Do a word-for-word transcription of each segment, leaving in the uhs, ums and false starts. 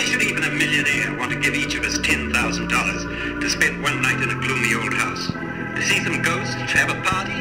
Why should even a millionaire want to give each of us ten thousand dollars to spend one night in a gloomy old house? To see some ghosts, to have a party?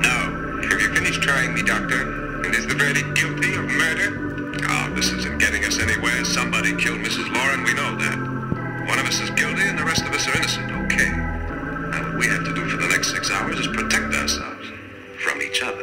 No. Have you finished trying me, Doctor? And is the verdict guilty of murder? Ah, oh, this isn't getting us anywhere. Somebody killed Missus Lauren, we know that. One of us is guilty and the rest of us are innocent. Okay. Now what we have to do for the next six hours is protect ourselves from each other.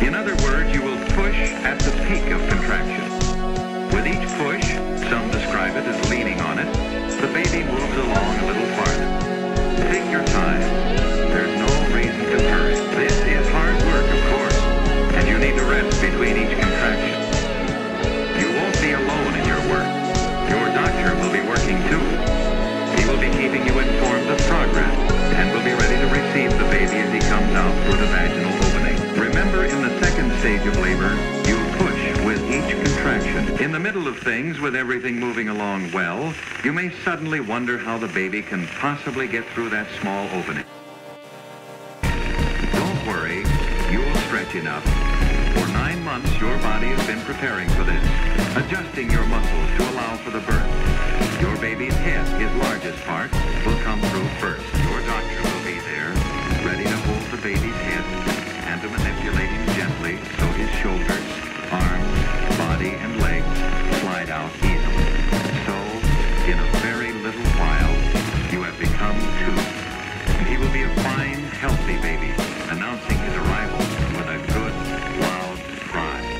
In other words, you will push at the peak of contraction. With each push, some describe it as leaning on it, the baby moves along a little farther. Take your time. There's no reason to hurry. This is hard work, of course, and you need to rest between each contraction. You won't be alone in your work. Your doctor will be working too. He will be keeping you informed of progress and will be ready to receive the baby as he comes out through the vaginal opening. Remember, in the second stage of labor, you push with each contraction. In the middle of things, with everything moving along well, you may suddenly wonder how the baby can possibly get through that small opening. Don't worry, you'll stretch enough. For nine months, your body has been preparing for this, adjusting your muscles to allow for the birth. Your baby's head, his largest part, will come through first. Your doctor will be there, ready to hold the baby's head, to manipulate him gently so his shoulders, arms, body, and legs slide out easily. So, in a very little while, you have become two. And he will be a fine, healthy baby, announcing his arrival with a good, loud cry.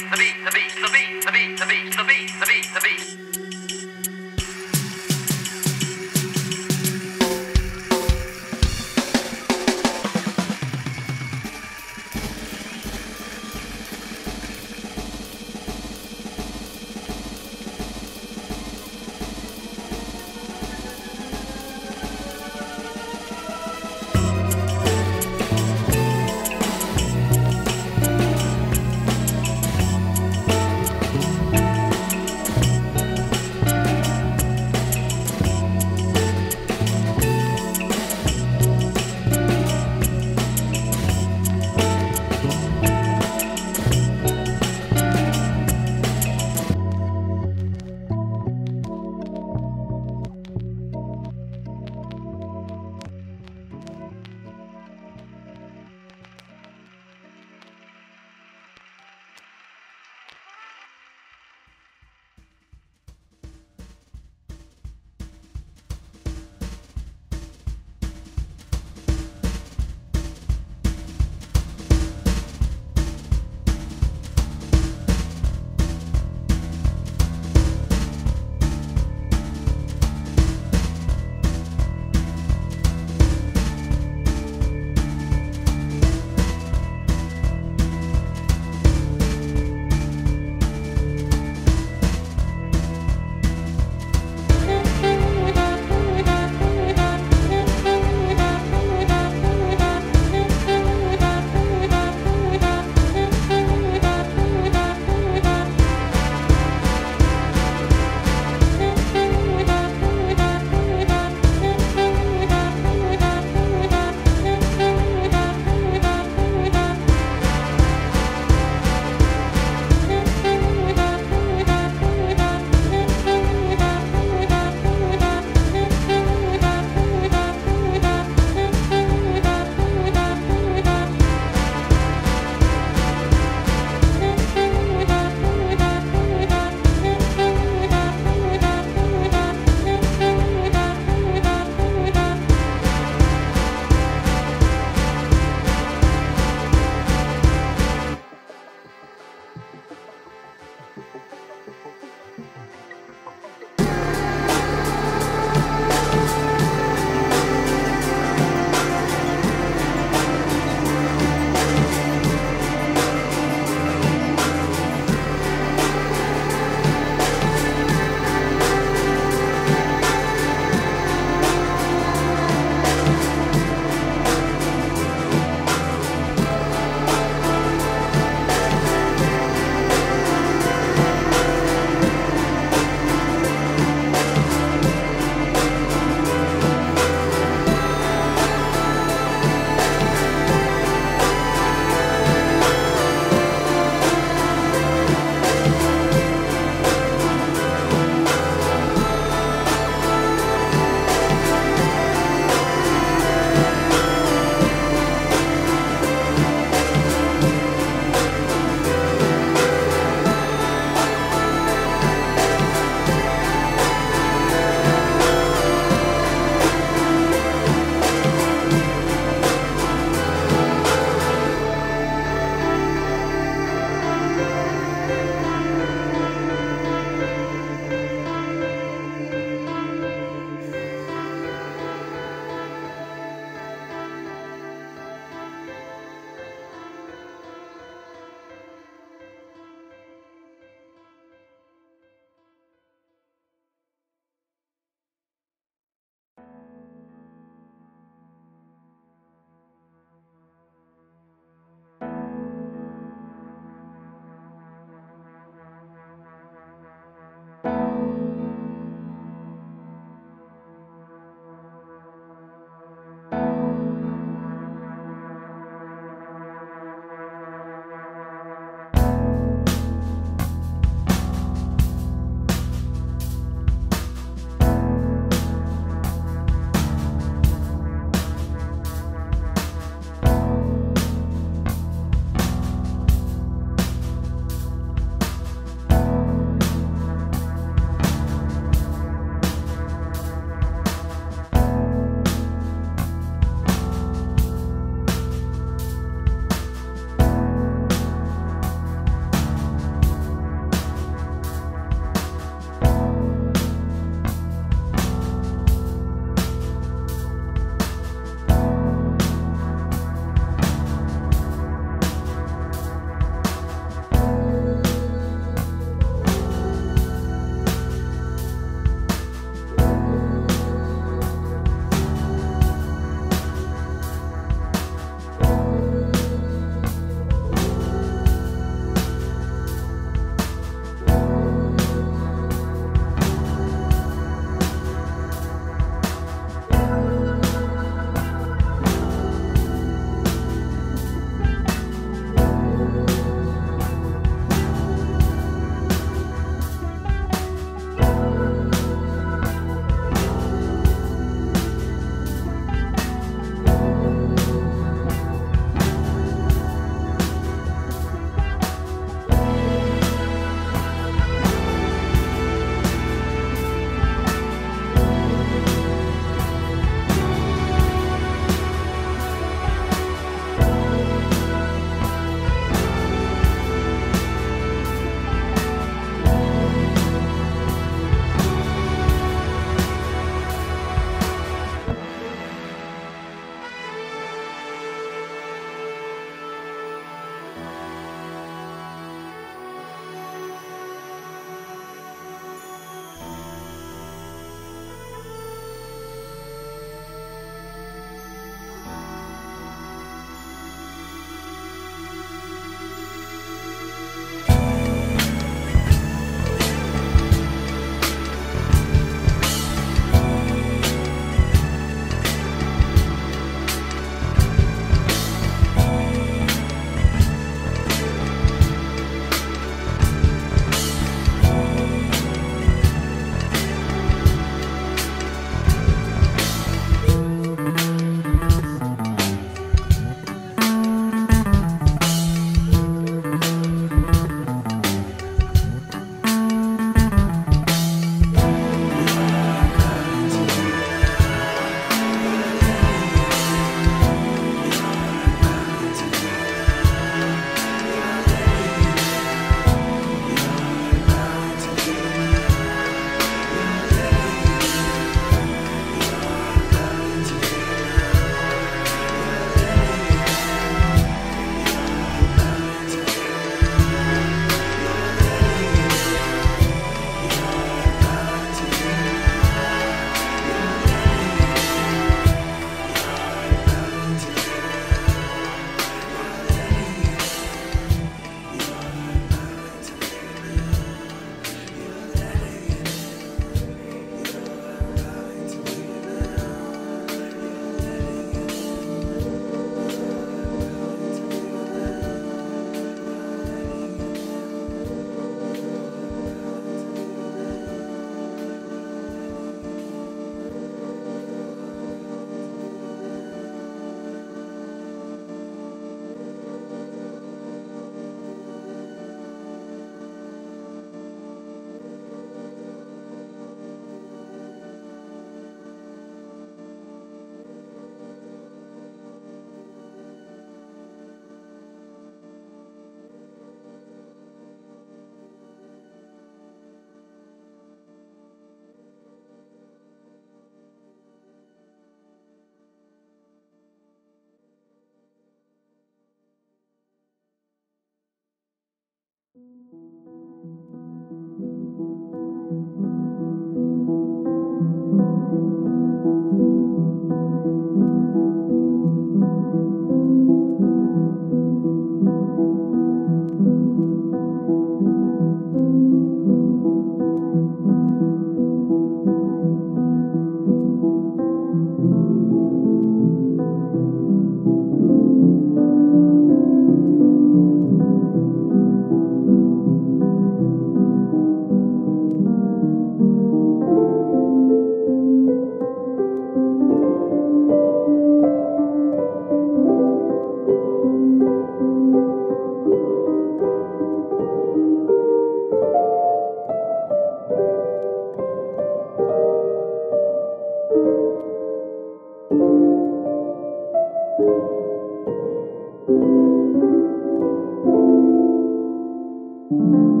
Thank you.